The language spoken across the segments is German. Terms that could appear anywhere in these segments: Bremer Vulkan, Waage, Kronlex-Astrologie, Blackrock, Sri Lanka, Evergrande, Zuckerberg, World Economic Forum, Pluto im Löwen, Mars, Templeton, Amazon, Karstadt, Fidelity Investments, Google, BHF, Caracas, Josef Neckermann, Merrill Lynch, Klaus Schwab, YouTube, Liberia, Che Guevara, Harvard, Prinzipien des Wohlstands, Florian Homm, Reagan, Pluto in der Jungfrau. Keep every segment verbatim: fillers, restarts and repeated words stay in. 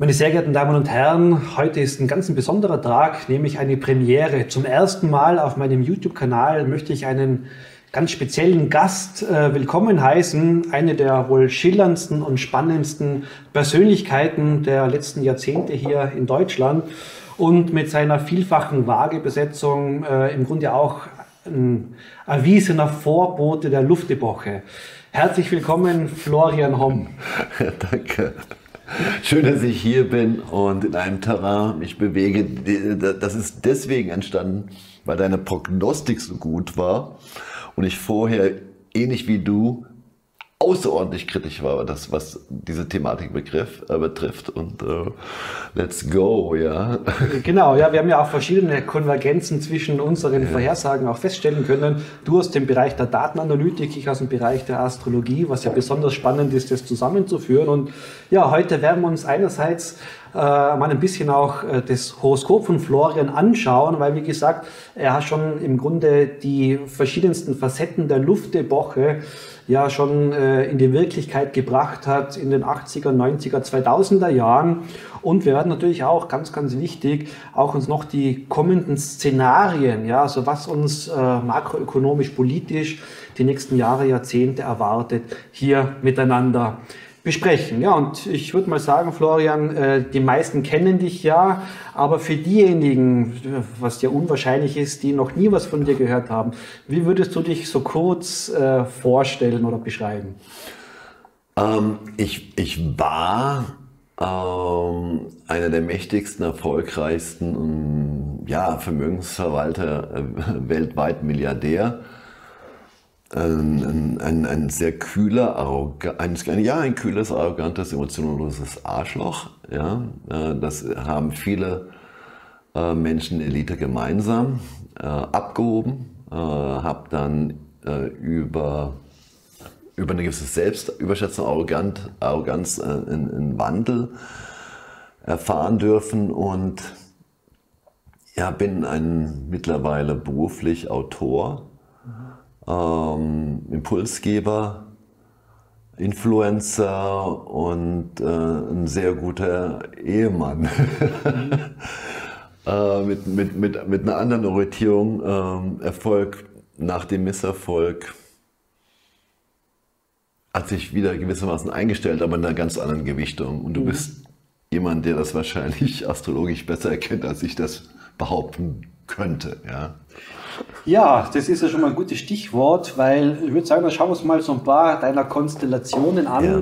Meine sehr geehrten Damen und Herren, heute ist ein ganz besonderer Tag, nämlich eine Premiere. Zum ersten Mal auf meinem YouTube-Kanal möchte ich einen ganz speziellen Gast äh, willkommen heißen. Eine der wohl schillerndsten und spannendsten Persönlichkeiten der letzten Jahrzehnte hier in Deutschland und mit seiner vielfachen Waagebesetzung äh, im Grunde auch ein erwiesener Vorbote der Luftepoche. Herzlich willkommen, Florian Homm. Danke. Schön, dass ich hier bin und in einem Terrain mich bewege. Das ist deswegen entstanden, weil deine Prognostik so gut war und ich vorher, ähnlich wie du, außerordentlich kritisch war, das, was diese Thematik begriff, äh, betrifft. Und äh, let's go, ja. Genau, ja, wir haben ja auch verschiedene Konvergenzen zwischen unseren Vorhersagen auch feststellen können. Du aus dem Bereich der Datenanalytik, ich aus dem Bereich der Astrologie, was ja besonders spannend ist, das zusammenzuführen. Und ja, heute werden wir uns einerseits äh, mal ein bisschen auch äh, das Horoskop von Florian anschauen, weil, wie gesagt, er hat schon im Grunde die verschiedensten Facetten der Luftepoche ja schon äh, in die Wirklichkeit gebracht hat in den achtziger, neunziger, zweitausender Jahren. Und wir werden natürlich auch, ganz, ganz wichtig, auch uns noch die kommenden Szenarien, ja, also was uns äh, makroökonomisch, politisch die nächsten Jahre, Jahrzehnte erwartet, hier miteinander besprechen. Ja, und ich würde mal sagen, Florian, äh, die meisten kennen dich ja, aber für diejenigen, was ja unwahrscheinlich ist, die noch nie was von dir gehört haben, wie würdest du dich so kurz äh, vorstellen oder beschreiben? Ähm, ich, ich war ähm, einer der mächtigsten, erfolgreichsten und ja, Vermögensverwalter, äh, weltweit Milliardär. Ein, ein, ein sehr kühler, ein, ja, ein kühles, arrogantes, emotionsloses Arschloch. Ja, das haben viele Menschen, Elite gemeinsam, abgehoben. Habe dann über, über eine gewisse Selbstüberschätzung, Arrogant, Arroganz einen Wandel erfahren dürfen und ja, bin ein mittlerweile beruflich Autor. Ähm, Impulsgeber, Influencer und äh, ein sehr guter Ehemann äh, mit, mit, mit, mit einer anderen Orientierung, ähm, Erfolg nach dem Misserfolg hat sich wieder gewissermaßen eingestellt, aber in einer ganz anderen Gewichtung. Und du mhm. bist jemand, der das wahrscheinlich astrologisch besser erkennt, als ich das behaupten könnte. Ja. Ja, das ist ja schon mal ein gutes Stichwort, weil ich würde sagen, dann schauen wir uns mal so ein paar deiner Konstellationen an, ja,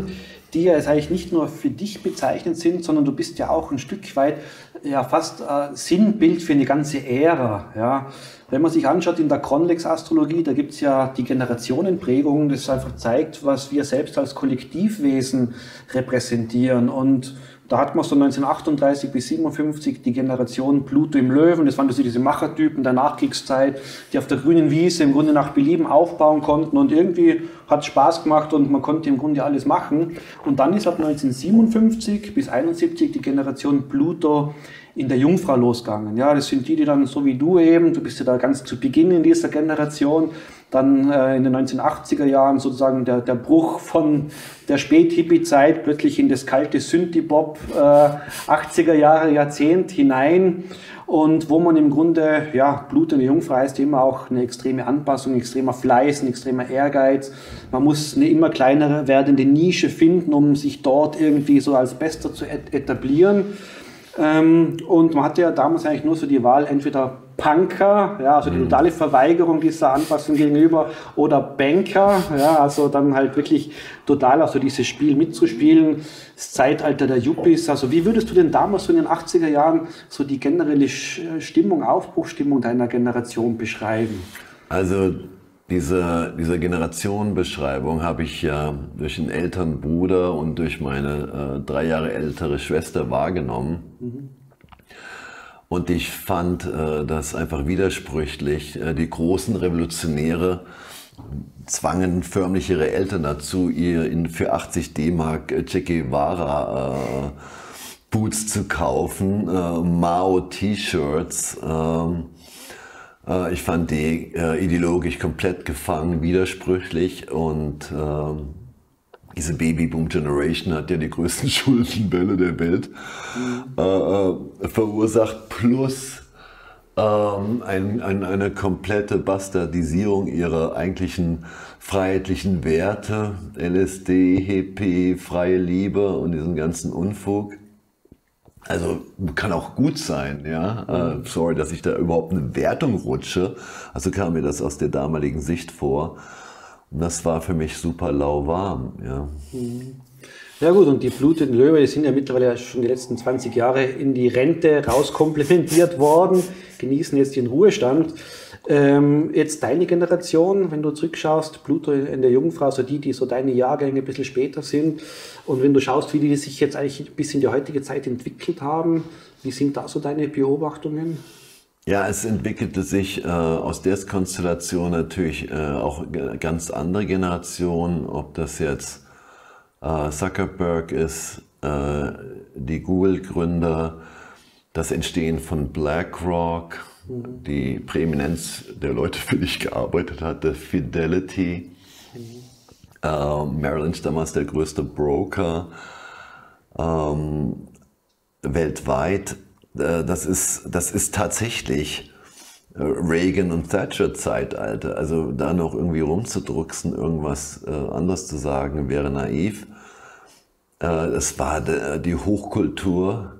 die ja jetzt eigentlich nicht nur für dich bezeichnet sind, sondern du bist ja auch ein Stück weit ja fast äh, Sinnbild für eine ganze Ära. Ja. Wenn man sich anschaut in der Kronlex-Astrologie, da gibt es ja die Generationenprägung, das einfach zeigt, was wir selbst als Kollektivwesen repräsentieren. Und da hat man so neunzehnhundertachtunddreißig bis siebenundfünfzig die Generation Pluto im Löwen. Das waren so diese Machertypen der Nachkriegszeit, die auf der grünen Wiese im Grunde nach Belieben aufbauen konnten. Und irgendwie hat es Spaß gemacht und man konnte im Grunde alles machen. Und dann ist ab neunzehnhundertsiebenundfünfzig bis einundsiebzig die Generation Pluto in der Jungfrau losgegangen. Ja, das sind die, die dann so wie du eben, du bist ja da ganz zu Beginn in dieser Generation, dann äh, in den neunzehnhundertachtziger Jahren sozusagen der, der Bruch von der Spät-Hippie-Zeit plötzlich in das kalte Synthie-Pop äh, achtziger Jahre, Jahrzehnt hinein und wo man im Grunde, ja, Pluto in der Jungfrau heißt immer auch eine extreme Anpassung, ein extremer Fleiß, ein extremer Ehrgeiz. Man muss eine immer kleinere werdende Nische finden, um sich dort irgendwie so als Bester zu etablieren. Und man hatte ja damals eigentlich nur so die Wahl, entweder Punker, ja, also die totale Verweigerung dieser Anpassung gegenüber, oder Banker, ja, also dann halt wirklich total also dieses Spiel mitzuspielen, das Zeitalter der Yuppies. Also wie würdest du denn damals so in den achtziger Jahren so die generelle Stimmung, Aufbruchstimmung deiner Generation beschreiben? Also diese, diese Generationenbeschreibung habe ich ja durch einen älteren Bruder und durch meine äh, drei Jahre ältere Schwester wahrgenommen. Mhm. Und ich fand äh, das einfach widersprüchlich. Äh, die großen Revolutionäre zwangen förmlich ihre Eltern dazu, ihr in, für achtzig D-Mark äh, Che Guevara äh, Boots zu kaufen, äh, Mao-T-Shirts. Äh, Ich fand die äh, ideologisch komplett gefangen, widersprüchlich und äh, Diese Babyboom-Generation hat ja die größten Schuldenwelle der Welt äh, verursacht, plus ähm, ein, ein, eine komplette Bastardisierung ihrer eigentlichen freiheitlichen Werte, L S D, Hippie, freie Liebe und diesen ganzen Unfug. Also kann auch gut sein, ja. Äh, sorry, dass ich da überhaupt eine Wertung rutsche. Also kam mir das aus der damaligen Sicht vor. Und das war für mich super lauwarm. Ja, ja gut, und die Pluto in Löwen, die sind ja mittlerweile schon die letzten zwanzig Jahre in die Rente rauskomplimentiert worden, genießen jetzt den Ruhestand. Ähm, jetzt deine Generation, wenn du zurückschaust, Pluto in der Jungfrau, so die, die so deine Jahrgänge ein bisschen später sind, und wenn du schaust, wie die sich jetzt eigentlich bis in die heutige Zeit entwickelt haben, wie sind da so deine Beobachtungen? Ja, es entwickelte sich äh, aus der Konstellation natürlich äh, auch ganz andere Generationen, ob das jetzt äh, Zuckerberg ist, äh, die Google-Gründer, das Entstehen von Blackrock, mhm. die Präeminenz der Leute, für die ich gearbeitet hatte, Fidelity, mhm. äh, Merrill Lynch damals der größte Broker ähm, weltweit. Das ist, das ist tatsächlich Reagan- und Thatcher-Zeitalter. Also da noch irgendwie rumzudrucksen, irgendwas anderes zu sagen, wäre naiv. Es war die Hochkultur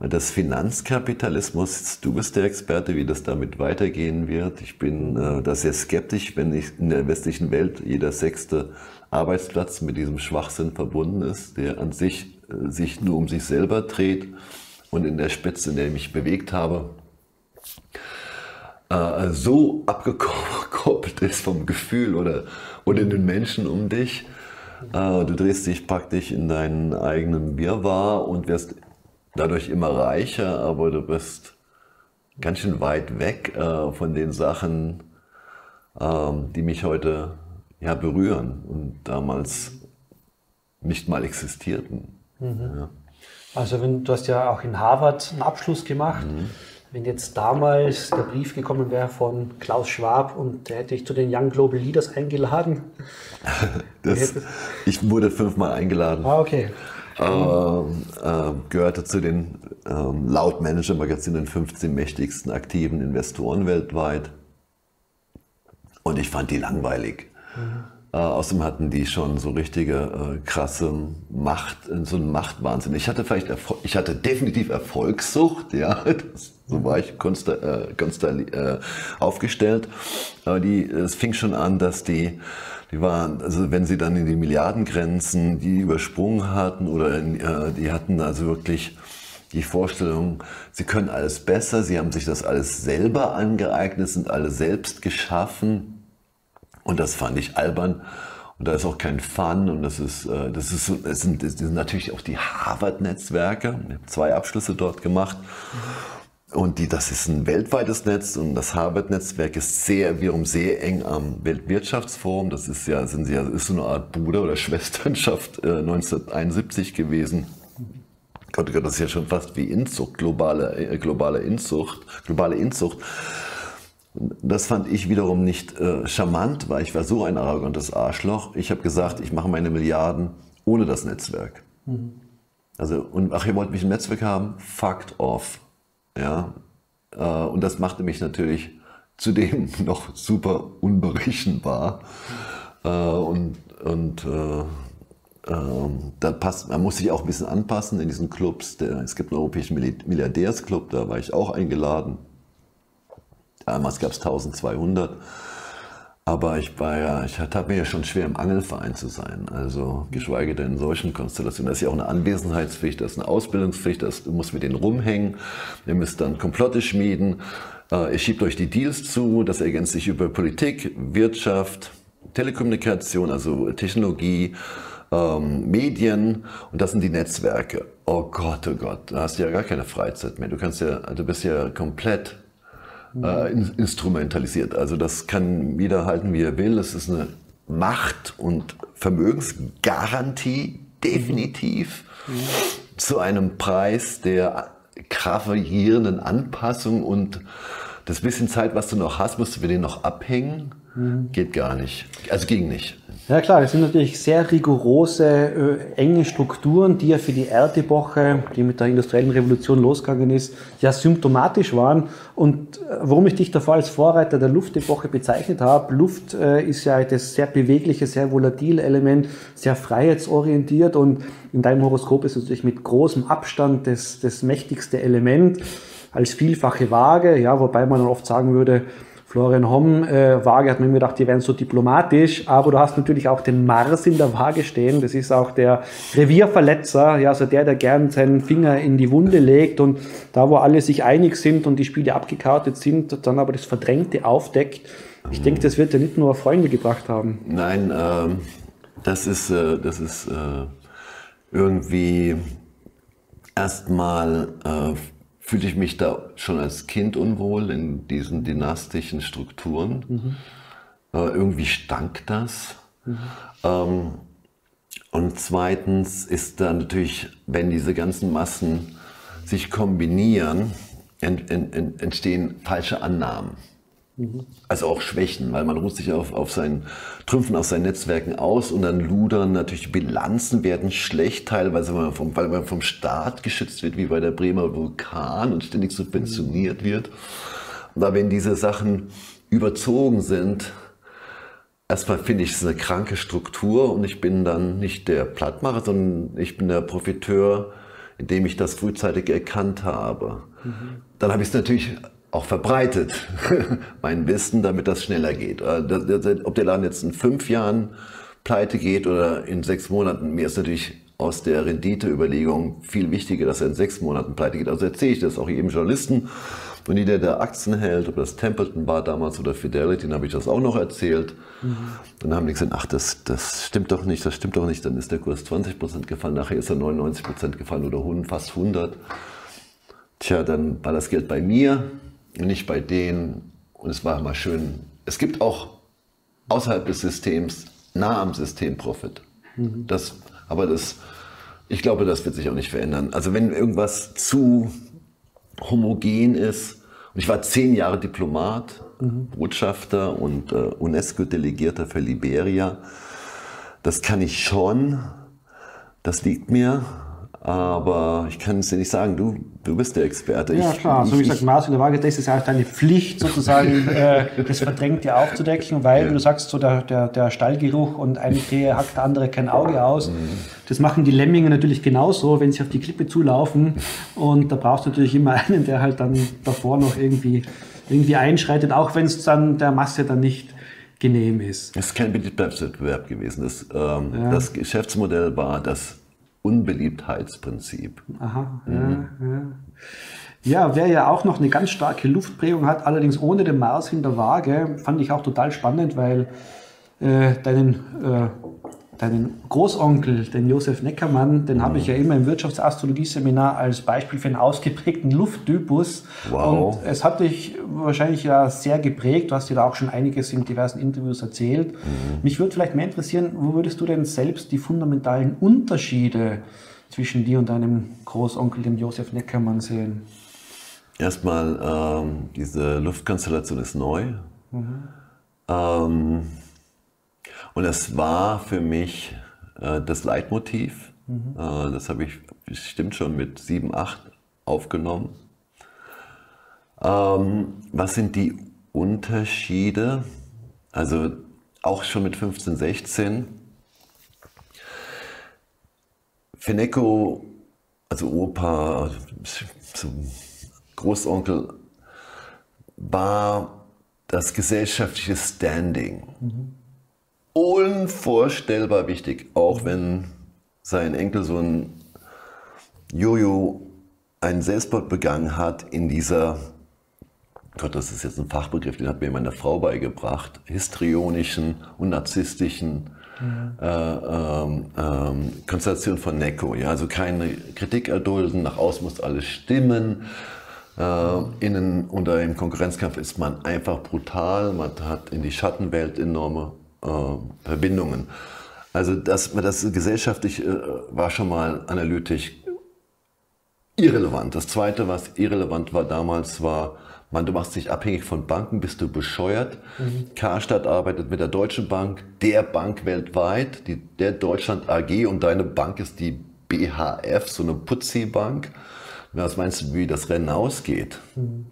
des Finanzkapitalismus. Du bist der Experte, wie das damit weitergehen wird. Ich bin da sehr skeptisch, wenn in der westlichen Welt jeder sechste Arbeitsplatz mit diesem Schwachsinn verbunden ist, der an sich, sich nur um sich selber dreht. Und in der Spitze, in der ich mich bewegt habe, äh, so abgekoppelt ist vom Gefühl oder, oder den Menschen um dich. Äh, du drehst dich praktisch in deinen eigenen Wirrwarr und wirst dadurch immer reicher, aber du bist ganz schön weit weg äh, von den Sachen, äh, die mich heute ja, berühren und damals nicht mal existierten. Mhm. Ja. Also wenn, du hast ja auch in Harvard einen Abschluss gemacht. Mhm. Wenn jetzt damals der Brief gekommen wäre von Klaus Schwab und der hätte dich zu den Young Global Leaders eingeladen. Das, ich wurde fünfmal eingeladen. Ah, okay. Ähm, äh, gehörte zu den ähm, laut Manager-Magazin den fünfzehn mächtigsten aktiven Investoren weltweit. Und ich fand die langweilig. Mhm. Äh, außerdem hatten die schon so richtige, äh, krasse Macht, so einen Machtwahnsinn. Ich hatte vielleicht, Erfol ich hatte definitiv Erfolgssucht, ja, das, so war ich konster, äh, konster, äh, aufgestellt. Aber die, es fing schon an, dass die, die waren, also wenn sie dann in die Milliardengrenzen, die übersprungen hatten oder in, äh, die hatten also wirklich die Vorstellung, sie können alles besser, sie haben sich das alles selber angeeignet, sind alles selbst geschaffen. Und das fand ich albern und da ist auch kein Fun und das ist, das ist, das sind, das sind natürlich auch die Harvard-Netzwerke. Ich habe zwei Abschlüsse dort gemacht und die, das ist ein weltweites Netz und das Harvard-Netzwerk ist sehr, wiederum sehr eng am Weltwirtschaftsforum. Das ist ja, sind sie ja, ist so eine Art Bruder- oder Schwesternschaft äh, neunzehnhunderteinundsiebzig gewesen. Gott, Gott, das ist ja schon fast wie Inzucht, globale, äh, globale Inzucht, globale Inzucht. Das fand ich wiederum nicht äh, charmant, weil ich war so ein arrogantes Arschloch. Ich habe gesagt, ich mache meine Milliarden ohne das Netzwerk. Mhm. Also, und ach, ihr wollt mich im Netzwerk haben? Fucked off. Ja? Äh, und das machte mich natürlich zudem noch super unberechenbar. Mhm. Äh, und und äh, äh, da passt, man muss sich auch ein bisschen anpassen in diesen Clubs. Der, es gibt einen europäischen Milliardärsclub, da war ich auch eingeladen. Damals gab es tausendzweihundert, aber ich war ja, ich hatte mir ja schon schwer im Angelverein zu sein, also geschweige denn in solchen Konstellationen. Das ist ja auch eine Anwesenheitspflicht, das ist eine Ausbildungspflicht, das, du musst mit denen rumhängen, ihr müsst dann Komplotte schmieden, äh, ihr schiebt euch die Deals zu, das ergänzt sich über Politik, Wirtschaft, Telekommunikation, also Technologie, ähm, Medien und das sind die Netzwerke. Oh Gott, oh Gott, da hast du ja gar keine Freizeit mehr, du kannst ja, du bist ja komplett Äh, in, instrumentalisiert. Also das kann jeder halten, wie er will. Das ist eine Macht- und Vermögensgarantie, definitiv, mhm. zu einem Preis der gravierenden Anpassung und das bisschen Zeit, was du noch hast, musst du mit denen noch abhängen. Mhm. Geht gar nicht. Also ging nicht. Ja klar, das sind natürlich sehr rigorose, äh, enge Strukturen, die ja für die Erdepoche, die mit der industriellen Revolution losgegangen ist, ja symptomatisch waren. Und äh, warum ich dich davor als Vorreiter der Luftepoche bezeichnet habe, Luft äh, ist ja das sehr bewegliche, sehr volatile Element, sehr freiheitsorientiert, und in deinem Horoskop ist es natürlich mit großem Abstand das, das mächtigste Element als vielfache Waage, ja, wobei man oft sagen würde, Florian Homm, äh, Waage, hat man mir gedacht, die wären so diplomatisch, aber du hast natürlich auch den Mars in der Waage stehen, das ist auch der Revierverletzer, ja, also der, der gern seinen Finger in die Wunde legt und da, wo alle sich einig sind und die Spiele abgekartet sind, dann aber das Verdrängte aufdeckt. Ich denke, das wird ja nicht nur Freunde gebracht haben. Nein, ähm, das ist, äh, das ist äh, irgendwie erstmal... Äh, fühle ich mich da schon als Kind unwohl in diesen dynastischen Strukturen. Mhm. Äh, irgendwie stank das. Mhm. Ähm, und zweitens ist da natürlich, wenn diese ganzen Massen sich kombinieren, ent, ent, ent, entstehen falsche Annahmen. Mhm. Also auch Schwächen, weil man ruht sich auf, auf seinen Trümpfen, auf seinen Netzwerken aus und dann ludern natürlich, Bilanzen werden schlecht, teilweise weil man vom, weil man vom Staat geschützt wird, wie bei der Bremer Vulkan, und ständig subventioniert wird. Aber wenn diese Sachen überzogen sind, erstmal finde ich es eine kranke Struktur, und ich bin dann nicht der Plattmacher, sondern ich bin der Profiteur, indem ich das frühzeitig erkannt habe. Mhm. Dann habe ich es natürlich... auch verbreitet, mein Wissen, damit das schneller geht. Ob der Laden jetzt in fünf Jahren pleite geht oder in sechs Monaten, mir ist natürlich aus der Renditeüberlegung viel wichtiger, dass er in sechs Monaten pleite geht. Also erzähle ich das auch jedem Journalisten, und jeder, der Aktien hält, ob das Templeton war damals oder Fidelity, dann habe ich das auch noch erzählt. Mhm. Dann haben die gesagt, ach, das, das stimmt doch nicht, das stimmt doch nicht. Dann ist der Kurs zwanzig Prozent gefallen, nachher ist er neunundneunzig Prozent gefallen oder fast hundert. Tja, dann war das Geld bei mir, nicht bei denen, und es war immer schön. Es gibt auch außerhalb des Systems, nah am System Profit. Mhm. Das, aber das, ich glaube, das wird sich auch nicht verändern. Also wenn irgendwas zu homogen ist, und ich war zehn Jahre Diplomat, mhm. Botschafter und äh, UNESCO-Delegierter für Liberia, das kann ich schon, das liegt mir. Aber ich kann es dir nicht sagen, du, du bist der Experte. Ja, ich, klar. Ich, so wie gesagt, Mars in der Waage, das ist ja auch deine Pflicht, sozusagen, äh, das Verdrängte aufzudecken, weil, ja. Wie du sagst, so der, der, der Stallgeruch, und eine Krähe hackt der andere kein Auge aus. Mhm. Das machen die Lemminge natürlich genauso, wenn sie auf die Klippe zulaufen. Und da brauchst du natürlich immer einen, der halt dann davor noch irgendwie, irgendwie einschreitet, auch wenn es dann der Masse dann nicht genehm ist. Es ist kein Wettbewerbswettbewerb gewesen. Das, ähm, ja. das Geschäftsmodell war das Unbeliebtheitsprinzip. Aha, mhm. ja, ja. Ja, wer ja auch noch eine ganz starke Luftprägung hat, allerdings ohne den Mars in der Waage, fand ich auch total spannend, weil äh, deinen, äh, deinen Großonkel, den Josef Neckermann, den mhm. habe ich ja immer im Wirtschaftsastrologie-Seminar als Beispiel für einen ausgeprägten Lufttypus. Wow. Und es hat dich wahrscheinlich ja sehr geprägt, du hast dir da auch schon einiges in diversen Interviews erzählt. Mhm. Mich würde vielleicht mehr interessieren, wo würdest du denn selbst die fundamentalen Unterschiede zwischen dir und deinem Großonkel, dem Josef Neckermann, sehen? Erstmal, ähm, diese Luftkonstellation ist neu. Mhm. Ähm, und das war für mich äh, das Leitmotiv. Mhm. Äh, das habe ich bestimmt schon mit sieben, acht aufgenommen. Ähm, was sind die Unterschiede? Also auch schon mit fünfzehn, sechzehn. Feneco, also Opa, so Großonkel, war das gesellschaftliche Standing. Mhm. Unvorstellbar wichtig, auch wenn sein Enkel so ein Jojo einen Selbstmord begangen hat in dieser, Gott, das ist jetzt ein Fachbegriff, den hat mir meine Frau beigebracht, histrionischen und narzisstischen mhm. äh, ähm, ähm, Konstellation von Necco. Ja? Also keine Kritik erdulden, nach außen muss alles stimmen. Äh, innen oder im Konkurrenzkampf ist man einfach brutal, man hat in die Schattenwelt enorme äh, Verbindungen. Also das, das gesellschaftlich äh, war schon mal analytisch irrelevant. Das Zweite, was irrelevant war damals, war Mann, du machst dich abhängig von Banken, bist du bescheuert. Mhm. Karstadt arbeitet mit der Deutschen Bank, der Bank weltweit, die, der Deutschland A G, und deine Bank ist die B H F, so eine Putzi-Bank. Was meinst du, wie das Rennen ausgeht? Mhm.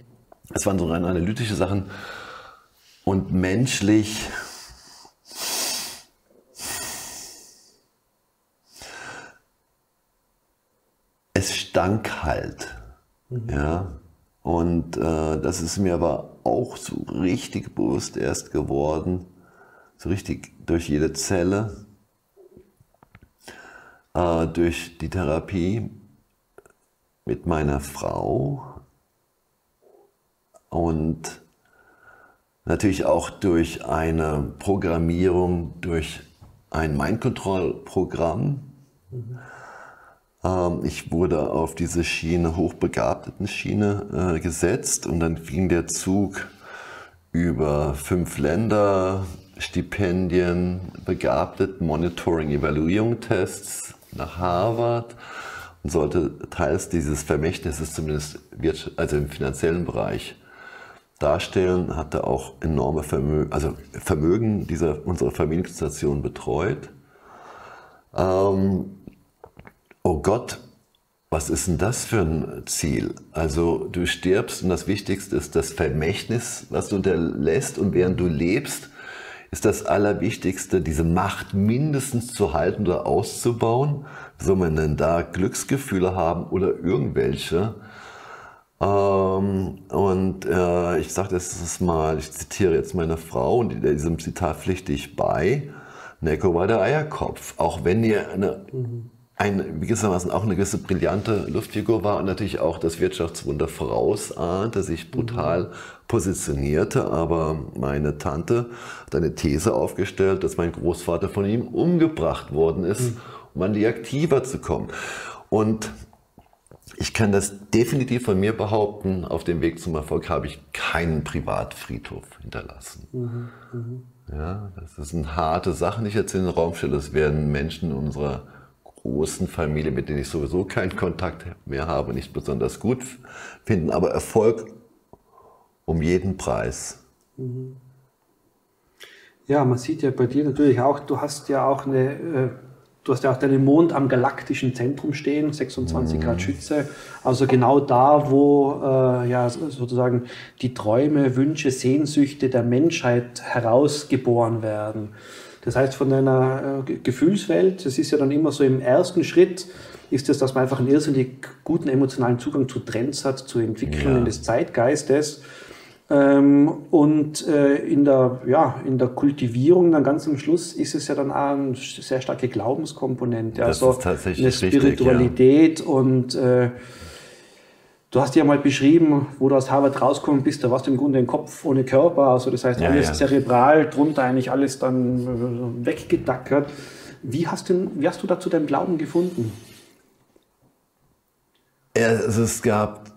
Das waren so rein analytische Sachen. Und menschlich, es stank halt. Mhm. Ja. Und äh, das ist mir aber auch so richtig bewusst erst geworden, so richtig durch jede Zelle, äh, durch die Therapie mit meiner Frau und natürlich auch durch eine Programmierung, durch ein Mind-Control-Programm. Mhm. Ich wurde auf diese Schiene, hochbegabten Schiene, äh, gesetzt, und dann ging der Zug über fünf Länder, Stipendien, begabtet, Monitoring, Evaluierung, Tests nach Harvard, und sollte teils dieses Vermächtnisses zumindest also im finanziellen Bereich darstellen, hatte auch enorme Vermögen, also Vermögen dieser, unserer Familienstation betreut. Ähm, Oh Gott, was ist denn das für ein Ziel? Also du stirbst, und das Wichtigste ist das Vermächtnis, was du unterlässt, und während du lebst, ist das Allerwichtigste, diese Macht mindestens zu halten oder auszubauen. Soll man denn da Glücksgefühle haben oder irgendwelche? Ähm, und äh, ich sage das mal, ich zitiere jetzt meine Frau, und diesem Zitat pflichte ich bei: Neko war der Eierkopf, auch wenn ihr eine... Mhm. Ein, wie gesagt, auch eine gewisse brillante Luftfigur war und natürlich auch das Wirtschaftswunder vorausahnte, sich brutal positionierte. Aber meine Tante hat eine These aufgestellt, dass mein Großvater von ihm umgebracht worden ist, mhm. um an die Aktiva zu kommen. Und ich kann das definitiv von mir behaupten, auf dem Weg zum Erfolg habe ich keinen Privatfriedhof hinterlassen. Mhm. Mhm. Ja, das sind harte Sachen, die ich jetzt in den Raum stelle. Es werden Menschen unserer großen Familie, mit denen ich sowieso keinen Kontakt mehr habe, nicht besonders gut finden, aber Erfolg um jeden Preis. Ja, man sieht ja bei dir natürlich auch, du hast ja auch eine, du hast ja auch deinen Mond am galaktischen Zentrum stehen, sechsundzwanzig mhm. Grad Schütze, also genau da, wo äh, ja sozusagen die Träume, Wünsche, Sehnsüchte der Menschheit herausgeboren werden. Das heißt, von deiner äh, Gefühlswelt, das ist ja dann immer so im ersten Schritt, ist es, dass man einfach einen irrsinnig guten emotionalen Zugang zu Trends hat, zu Entwicklungen ja. des Zeitgeistes. Ähm, und äh, in, der, ja, in der Kultivierung dann ganz am Schluss ist es ja dann auch eine sehr starke Glaubenskomponente. Das also ist tatsächlich eine Spiritualität richtig, ja. und... Äh, Du hast ja mal beschrieben, wo du aus Harvard rausgekommen bist, da warst du im Grunde ein Kopf ohne Körper, also das heißt, alles ja, ja. zerebral, drunter eigentlich alles dann weggedackert. Wie hast, denn, wie hast du dazu deinen Glauben gefunden? Es, es gab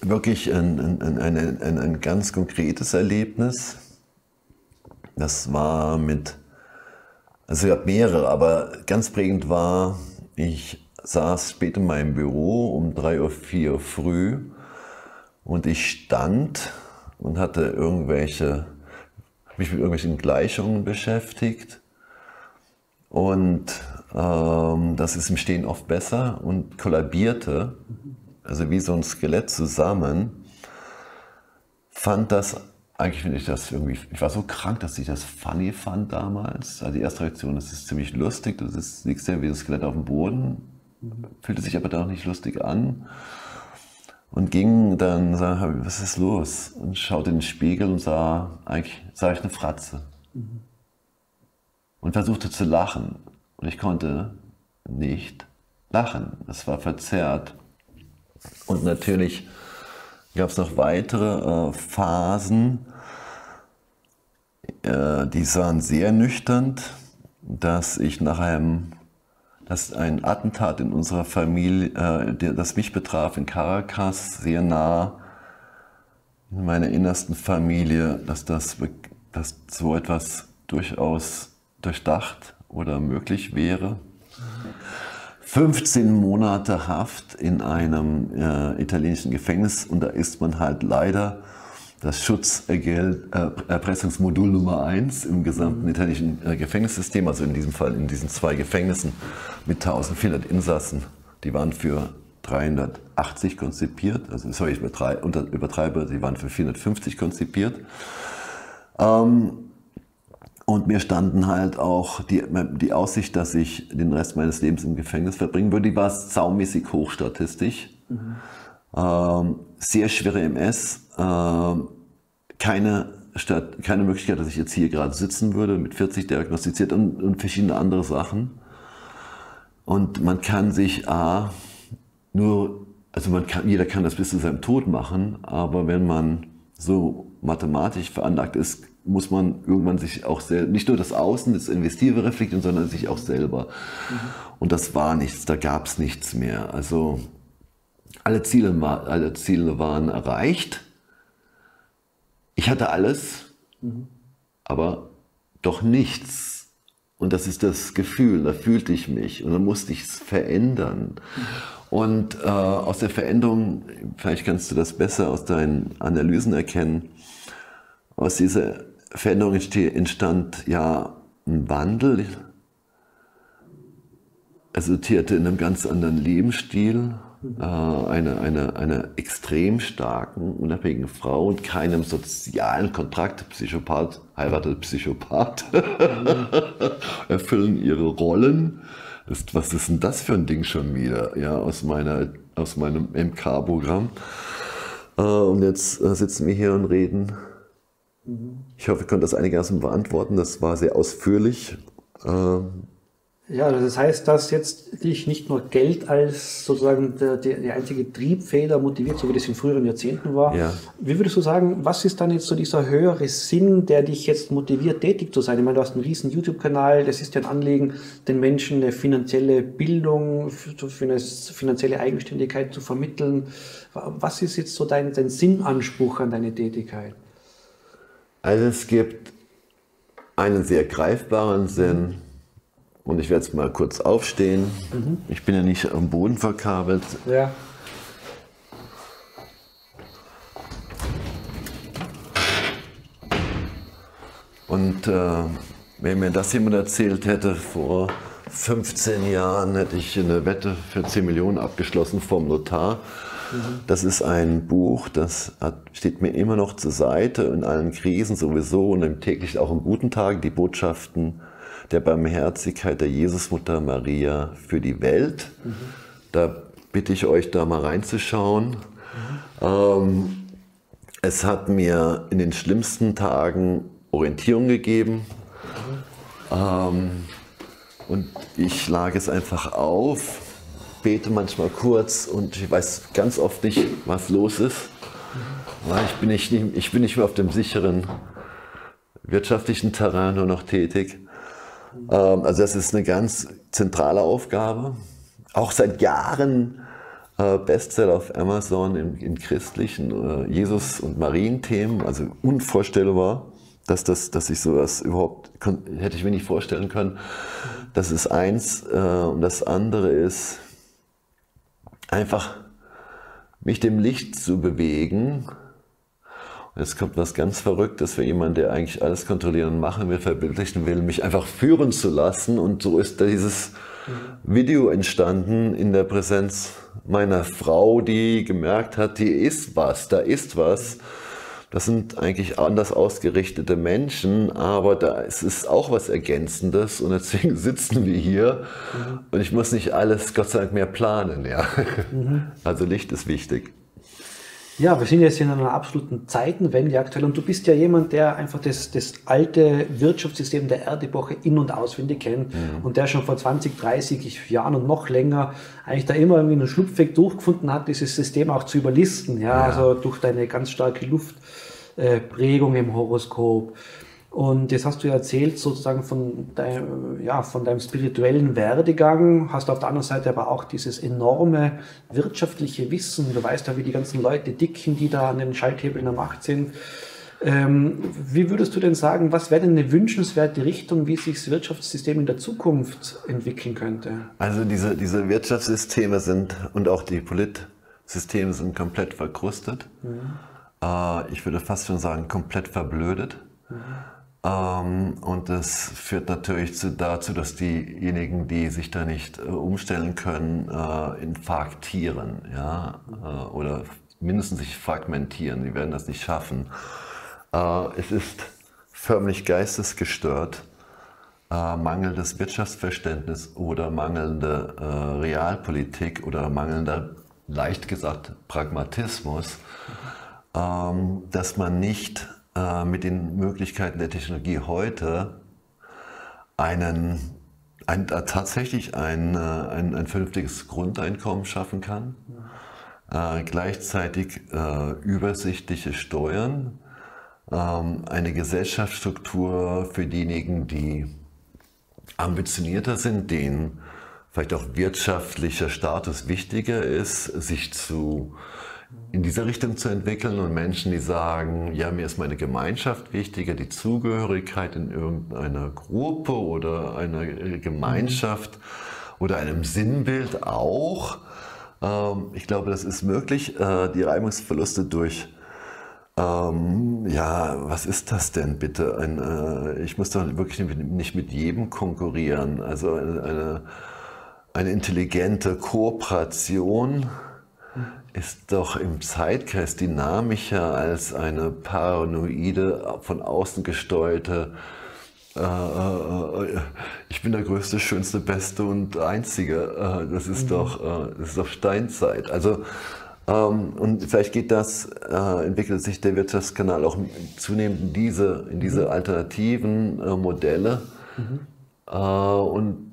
wirklich ein, ein, ein, ein, ein ganz konkretes Erlebnis. Das war mit, also es gab mehrere, aber ganz prägend war, ich saß spät in meinem Büro um drei Uhr, vier Uhr früh, und ich stand und hatte irgendwelche, mich mit irgendwelchen Gleichungen beschäftigt, und ähm, das ist im Stehen oft besser, und kollabierte, also wie so ein Skelett zusammen, fand das, eigentlich finde ich das irgendwie, ich war so krank, dass ich das funny fand damals, also die erste Reaktion, das ist ziemlich lustig, das ist nichts sehr wie ein Skelett auf dem Boden. Fühlte sich aber da auch nicht lustig an und ging dann, sah, was ist los? Und schaute in den Spiegel und sah, eigentlich sah ich eine Fratze. Mhm. Und versuchte zu lachen. Und ich konnte nicht lachen. Es war verzerrt. Und natürlich gab es noch weitere äh, Phasen, äh, die sahen sehr nüchtern, dass ich nach einem dass ein Attentat in unserer Familie, äh, der, das mich betraf, in Caracas, sehr nah in meiner innersten Familie, dass, das, dass so etwas durchaus durchdacht oder möglich wäre. fünfzehn Monate Haft in einem äh, italienischen Gefängnis, und da ist man halt leider das Schutzerpressungsmodul äh, Nummer eins im gesamten italienischen äh, Gefängnissystem, also in diesem Fall in diesen zwei Gefängnissen mit eintausendvierhundert Insassen. Die waren für dreihundertachtzig konzipiert, also sorry, ich übertreibe, die waren für vierhundertfünfzig konzipiert. Ähm, Und mir standen halt auch die, die Aussicht, dass ich den Rest meines Lebens im Gefängnis verbringen würde. Die war saumäßig hoch statistisch. Mhm. Ähm, sehr schwere M S. Ähm, keine, Stat keine Möglichkeit, dass ich jetzt hier gerade sitzen würde, mit vierzig diagnostiziert, und, und verschiedene andere Sachen. Und man kann sich A, nur, also man kann, jeder kann das bis zu seinem Tod machen, aber wenn man so mathematisch veranlagt ist, muss man irgendwann sich auch selbst, nicht nur das Außen, das Investive reflektieren, sondern sich auch selber. Mhm. Und das war nichts, da gab es nichts mehr. Also alle Ziele, alle Ziele waren erreicht. Ich hatte alles, mhm. aber doch nichts. Und das ist das Gefühl, da fühlte ich mich und dann musste ich es verändern. Mhm. Und äh, aus der Veränderung, vielleicht kannst du das besser aus deinen Analysen erkennen, aus dieser Veränderung entstand ja ein Wandel. Es resultierte in einem ganz anderen Lebensstil, äh, einer eine, eine extrem starken, unabhängigen Frau und keinem sozialen Kontrakt. Psychopath heiratet Psychopath, erfüllen ihre Rollen. Ist, was ist denn das für ein Ding schon wieder, ja, aus, meiner, aus meinem M K-Programm? Äh, und jetzt äh, sitzen wir hier und reden. Ich hoffe, ich konnte das einigermaßen beantworten. Das war sehr ausführlich. Ähm ja, das heißt, dass jetzt dich nicht nur Geld als sozusagen der, der einzige Triebfeder motiviert, so wie das in früheren Jahrzehnten war. Ja. Wie würdest du sagen, was ist dann jetzt so dieser höhere Sinn, der dich jetzt motiviert, tätig zu sein? Ich meine, du hast einen riesen YouTube-Kanal. Das ist ja ein Anliegen, den Menschen eine finanzielle Bildung, für eine finanzielle Eigenständigkeit zu vermitteln. Was ist jetzt so dein, dein Sinnanspruch an deine Tätigkeit? Also es gibt einen sehr greifbaren Sinn, und ich werde jetzt mal kurz aufstehen. Mhm. Ich bin ja nicht am Boden verkabelt. Ja. Und äh, wenn mir das jemand erzählt hätte, vor fünfzehn Jahren hätte ich eine Wette für zehn Millionen abgeschlossen vom Notar. Das ist ein Buch, das hat, steht mir immer noch zur Seite, in allen Krisen sowieso und im täglichen, auch in guten Tagen, die Botschaften der Barmherzigkeit der Jesusmutter Maria für die Welt. Mhm. Da bitte ich euch, da mal reinzuschauen. Mhm. Ähm, es hat mir in den schlimmsten Tagen Orientierung gegeben. Mhm. Ähm, und ich schlage es einfach auf. Bete manchmal kurz und ich weiß ganz oft nicht, was los ist. Ich bin nicht, ich bin nicht mehr auf dem sicheren wirtschaftlichen Terrain nur noch tätig. Also das ist eine ganz zentrale Aufgabe. Auch seit Jahren Bestseller auf Amazon in, in christlichen Jesus- und Marienthemen. Also unvorstellbar, dass, das, dass ich sowas überhaupt, hätte ich mir nicht vorstellen können. Das ist eins, und das andere ist, einfach mich dem Licht zu bewegen. Und jetzt kommt was ganz Verrücktes für jemanden, der eigentlich alles kontrollieren und machen will, verbildlichen will, mich einfach führen zu lassen. Und so ist dieses Video entstanden in der Präsenz meiner Frau, die gemerkt hat, hier ist was, da ist was. Das sind eigentlich anders ausgerichtete Menschen, aber da ist es auch was Ergänzendes, und deswegen sitzen wir hier, mhm. und ich muss nicht alles, Gott sei Dank, mehr planen. Ja. Mhm. Also Licht ist wichtig. Ja, wir sind jetzt in einer absoluten Zeitenwende aktuell, und du bist ja jemand, der einfach das, das alte Wirtschaftssystem der Erdepoche in- und auswendig kennt, mhm. und der schon vor zwanzig, dreißig Jahren und noch länger eigentlich da immer irgendwie einen Schlupfweg durchgefunden hat, dieses System auch zu überlisten, ja, ja. also durch deine ganz starke Luftprägung im Horoskop. Und jetzt hast du ja erzählt sozusagen von deinem, ja, von deinem spirituellen Werdegang, hast auf der anderen Seite aber auch dieses enorme wirtschaftliche Wissen. Du weißt ja, wie die ganzen Leute dicken, die da an den Schalthebeln der Macht sind. Ähm, wie würdest du denn sagen, was wäre denn eine wünschenswerte Richtung, wie sich das Wirtschaftssystem in der Zukunft entwickeln könnte? Also diese, diese Wirtschaftssysteme sind und auch die Politsysteme sind komplett verkrustet. Ja. Äh, ich würde fast schon sagen, komplett verblödet. Ja. Ähm, und das führt natürlich zu, dazu, dass diejenigen, die sich da nicht äh, umstellen können, äh, infarktieren, ja? äh, oder mindestens sich fragmentieren. Die werden das nicht schaffen. Äh, es ist förmlich geistesgestört, äh, mangelndes Wirtschaftsverständnis oder mangelnde äh, Realpolitik oder mangelnder, leicht gesagt, Pragmatismus, ähm, dass man nicht mit den Möglichkeiten der Technologie heute einen, ein, tatsächlich ein, ein, ein vernünftiges Grundeinkommen schaffen kann, ja. äh, gleichzeitig äh, übersichtliche Steuern, ähm, eine Gesellschaftsstruktur für diejenigen, die ambitionierter sind, denen vielleicht auch wirtschaftlicher Status wichtiger ist, sich zu in dieser Richtung zu entwickeln, und Menschen, die sagen, ja, mir ist meine Gemeinschaft wichtiger, die Zugehörigkeit in irgendeiner Gruppe oder einer Gemeinschaft oder einem Sinnbild auch. Ich glaube, das ist möglich. Die Reibungsverluste durch, ja, was ist das denn bitte? Ein, ich muss doch wirklich nicht mit jedem konkurrieren. Also eine, eine, eine intelligente Kooperation ist doch im Zeitgeist dynamischer als eine paranoide, von außen gesteuerte, äh, ich bin der größte, schönste, beste und einzige. Das ist, mhm. doch, das ist doch Steinzeit. Also, ähm, und vielleicht geht das, äh, entwickelt sich der Wirtschaftskanal auch zunehmend in diese, in diese mhm. alternativen äh, Modelle. Mhm. Äh, und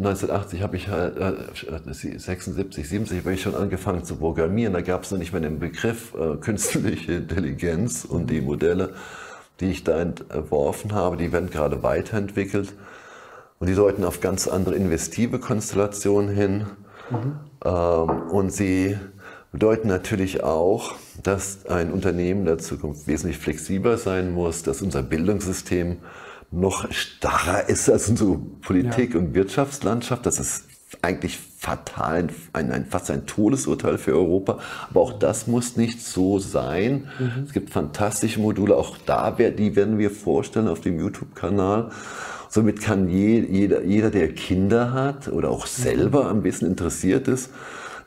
neunzehnhundertachtzig habe ich halt, sechsundsiebzig, siebzig habe ich schon angefangen zu programmieren. Da gab es noch nicht mehr den Begriff äh, künstliche Intelligenz, und die Modelle, die ich da entworfen habe, die werden gerade weiterentwickelt. Und die deuten auf ganz andere investive Konstellationen hin. Mhm. Ähm, und sie bedeuten natürlich auch, dass ein Unternehmen in der Zukunft wesentlich flexibler sein muss, dass unser Bildungssystem noch starrer ist als unsere Politik- ja. und Wirtschaftslandschaft. Das ist eigentlich fatal, ein, ein, fast ein Todesurteil für Europa. Aber auch das muss nicht so sein. Mhm. Es gibt fantastische Module, auch da, die werden wir vorstellen auf dem YouTube-Kanal. Somit kann je, jeder, jeder, der Kinder hat oder auch selber ein bisschen interessiert ist,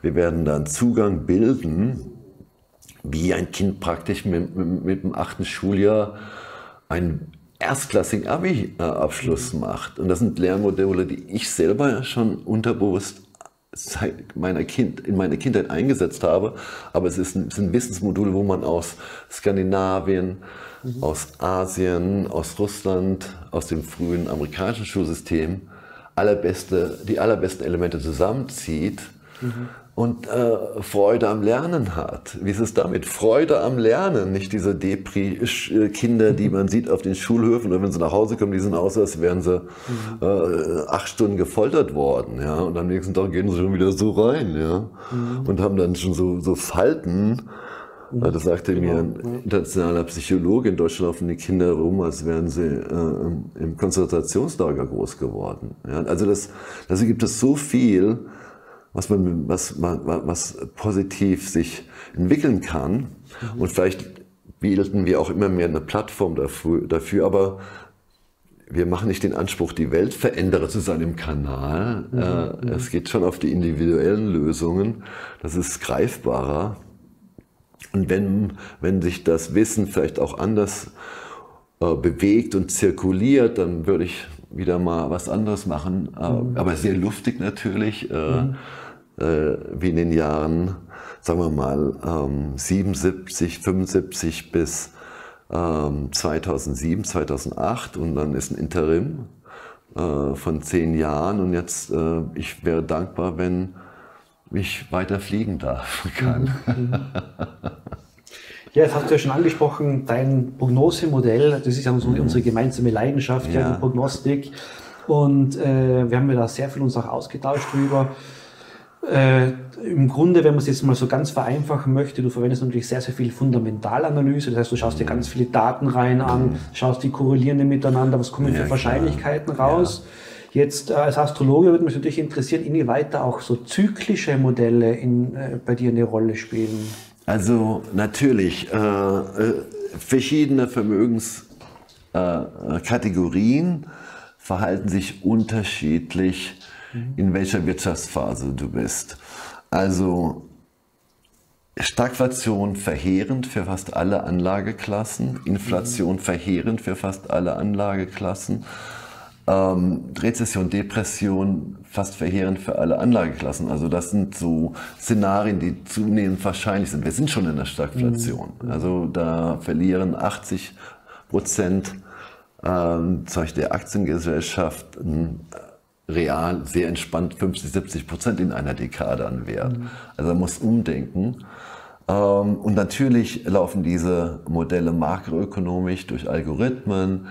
wir werden dann Zugang bilden, wie ein Kind praktisch mit, mit, mit dem achten Schuljahr ein erstklassigen Abi-Abschluss macht. Und das sind Lernmodelle, die ich selber schon unterbewusst seit meiner kind, in meiner Kindheit eingesetzt habe. Aber es, ist, es sind Wissensmodule, wo man aus Skandinavien, mhm. aus Asien, aus Russland, aus dem frühen amerikanischen Schulsystem allerbeste, die allerbesten Elemente zusammenzieht mhm. und äh, Freude am Lernen hat. Wie ist es damit? Freude am Lernen, nicht diese Depri-Kinder, die man sieht auf den Schulhöfen, oder wenn sie nach Hause kommen, die sind aus, als wären sie mhm. äh, acht Stunden gefoltert worden. Ja? Und am nächsten Tag gehen sie schon wieder so rein, ja? Mhm. und haben dann schon so, so Falten. Das sagte genau. mir ein internationaler Psychologe, in Deutschland laufen die Kinder rum, als wären sie äh, im Konzentrationslager groß geworden. Ja? Also das, das gibt es so viel, was man, was, was positiv sich entwickeln kann. Mhm. Und vielleicht bilden wir auch immer mehr eine Plattform dafür, dafür, aber wir machen nicht den Anspruch, die Welt verändere zu sein im Kanal. Mhm. Äh, es geht schon auf die individuellen Lösungen. Das ist greifbarer. Und wenn, wenn sich das Wissen vielleicht auch anders äh, bewegt und zirkuliert, dann würde ich wieder mal was anderes machen, mhm. aber sehr luftig natürlich, mhm. äh, wie in den Jahren, sagen wir mal, ähm, siebenundsiebzig, fünfundsiebzig bis ähm, zweitausendsieben, zweitausendacht, und dann ist ein Interim äh, von zehn Jahren, und jetzt, äh, ich wäre dankbar, wenn ich weiter fliegen darf, kann. Mhm. Ja, jetzt hast du ja schon angesprochen, dein Prognosemodell, das ist ja unsere, unsere gemeinsame Leidenschaft, ja. Ja, die Prognostik, und äh, wir haben ja da sehr viel uns auch ausgetauscht drüber. Äh, Im Grunde, wenn man es jetzt mal so ganz vereinfachen möchte, du verwendest natürlich sehr, sehr viel Fundamentalanalyse. Das heißt, du schaust dir ganz viele Daten rein an, schaust die korrelierende miteinander, was kommen ja, für Wahrscheinlichkeiten klar. raus. Ja. Jetzt äh, als Astrologe würde mich natürlich interessieren, inwieweit da auch so zyklische Modelle in, äh, bei dir eine Rolle spielen. Also natürlich, äh, verschiedene Vermögenskategorien äh, verhalten sich unterschiedlich, in welcher Wirtschaftsphase du bist. Also Stagflation verheerend für fast alle Anlageklassen, Inflation verheerend für fast alle Anlageklassen, ähm, Rezession, Depression fast verheerend für alle Anlageklassen. Also das sind so Szenarien, die zunehmend wahrscheinlich sind. Wir sind schon in der Stagflation. Also da verlieren achtzig Prozent ähm, der Aktiengesellschaften real sehr entspannt fünfzig, siebzig Prozent in einer Dekade an Wert. Mhm. Also man muss umdenken. Und natürlich laufen diese Modelle makroökonomisch durch Algorithmen,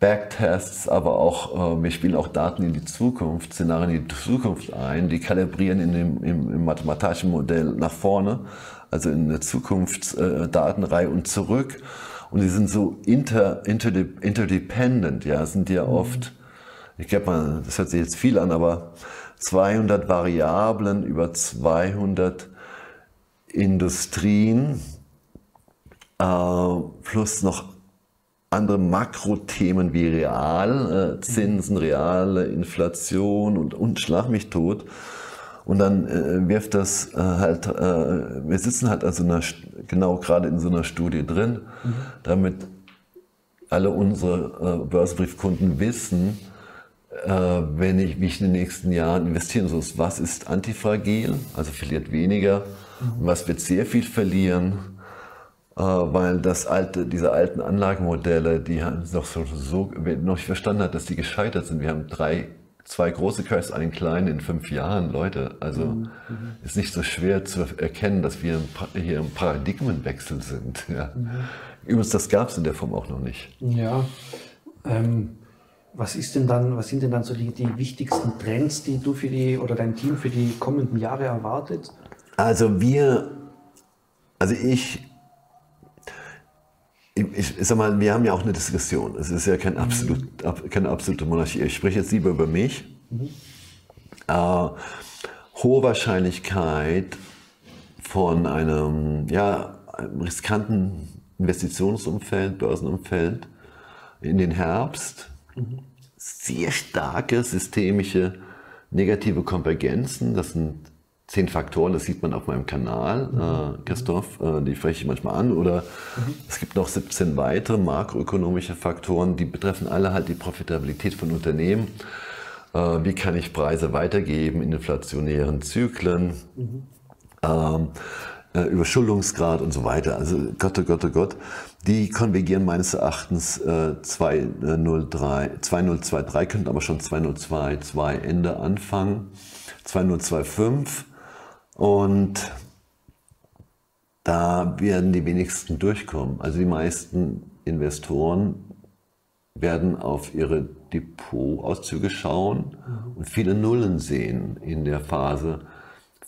Backtests, aber auch, wir spielen auch Daten in die Zukunft, Szenarien in die Zukunft ein, die kalibrieren in dem, im, im mathematischen Modell nach vorne, also in der Zukunftsdatenreihe und zurück. Und die sind so inter, interdep- interdependent, ja, sind ja oft, ich glaube, das hört sich jetzt viel an, aber zweihundert Variablen über zweihundert Industrien äh, plus noch andere Makrothemen wie Realzinsen, äh, reale Inflation und, und schlag mich tot. Und dann äh, wirft das äh, halt, äh, wir sitzen halt also in einer, genau gerade in so einer Studie drin, mhm. damit alle unsere äh, Börsenbriefkunden wissen, wenn ich mich in den nächsten Jahren investieren muss, was ist antifragil, also verliert weniger, mhm. was wird sehr viel verlieren, weil das alte, diese alten Anlagemodelle, die haben noch so, so noch nicht verstanden hat, dass die gescheitert sind. Wir haben drei, zwei große Crashs, einen kleinen in fünf Jahren, Leute. Also mhm. ist nicht so schwer zu erkennen, dass wir hier im Paradigmenwechsel sind. Ja. Mhm. Übrigens, das gab es in der Form auch noch nicht. Ja. Ähm. Was ist denn dann, was sind denn dann so die, die wichtigsten Trends, die du für die oder dein Team für die kommenden Jahre erwartet? Also wir, also ich, ich, ich sag mal, wir haben ja auch eine Diskussion. Es ist ja kein absolut, ab, keine absolute Monarchie. Ich spreche jetzt lieber über mich. Mhm. Äh, hohe Wahrscheinlichkeit von einem, ja, einem riskanten Investitionsumfeld, Börsenumfeld in den Herbst. Sehr starke systemische negative Konvergenzen, das sind zehn Faktoren, das sieht man auf meinem Kanal, mhm. äh, Christoph, äh, die spreche ich manchmal an, oder mhm. es gibt noch siebzehn weitere makroökonomische Faktoren, die betreffen alle halt die Profitabilität von Unternehmen, äh, wie kann ich Preise weitergeben in inflationären Zyklen, mhm. ähm, Überschuldungsgrad und so weiter. Also Gott, oh Gott, oh Gott. Die konvergieren meines Erachtens äh, zweitausenddreiundzwanzig könnten aber schon zweitausendzweiundzwanzig Ende anfangen, zweitausendzwanzig und da werden die wenigsten durchkommen. Also die meisten Investoren werden auf ihre Depotauszüge schauen und viele Nullen sehen in der Phase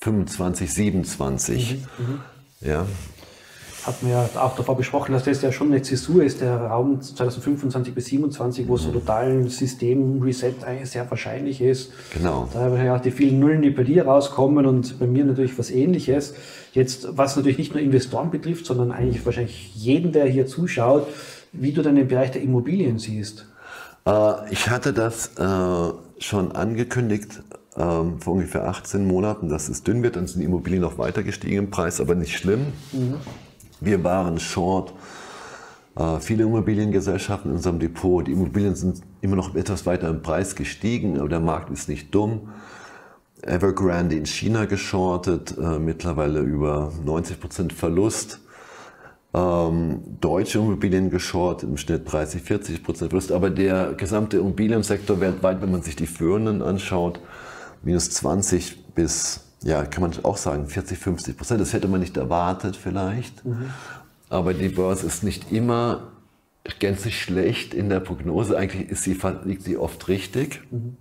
fünfundzwanzig, siebenundzwanzig. Mhm, ja. Hatten wir auch davor besprochen, dass das ja schon eine Zäsur ist, der Raum zweitausendfünfundzwanzig bis siebenundzwanzig, wo mhm. so total ein System-Reset eigentlich sehr wahrscheinlich ist. Genau. Da haben wir ja auch die vielen Nullen, die bei dir rauskommen und bei mir natürlich was Ähnliches. Jetzt, was natürlich nicht nur Investoren betrifft, sondern eigentlich wahrscheinlich jeden, der hier zuschaut, wie du dann den Bereich der Immobilien siehst. Äh, ich hatte das äh, schon angekündigt, vor ungefähr achtzehn Monaten, dass es dünn wird, dann sind die Immobilien noch weiter gestiegen im Preis, aber nicht schlimm. Mhm. Wir waren short äh, viele Immobiliengesellschaften in unserem Depot. Die Immobilien sind immer noch etwas weiter im Preis gestiegen, aber der Markt ist nicht dumm. Evergrande in China geschortet, äh, mittlerweile über neunzig Prozent Verlust. Ähm, deutsche Immobilien geschortet, im Schnitt dreißig, vierzig Prozent Verlust. Aber der gesamte Immobiliensektor weltweit, wenn man sich die führenden anschaut, minus zwanzig bis, ja, kann man auch sagen, vierzig, fünfzig Prozent. Das hätte man nicht erwartet vielleicht. Mhm. Aber die Börse ist nicht immer gänzlich schlecht in der Prognose. Eigentlich ist sie, liegt sie oft richtig. Mhm.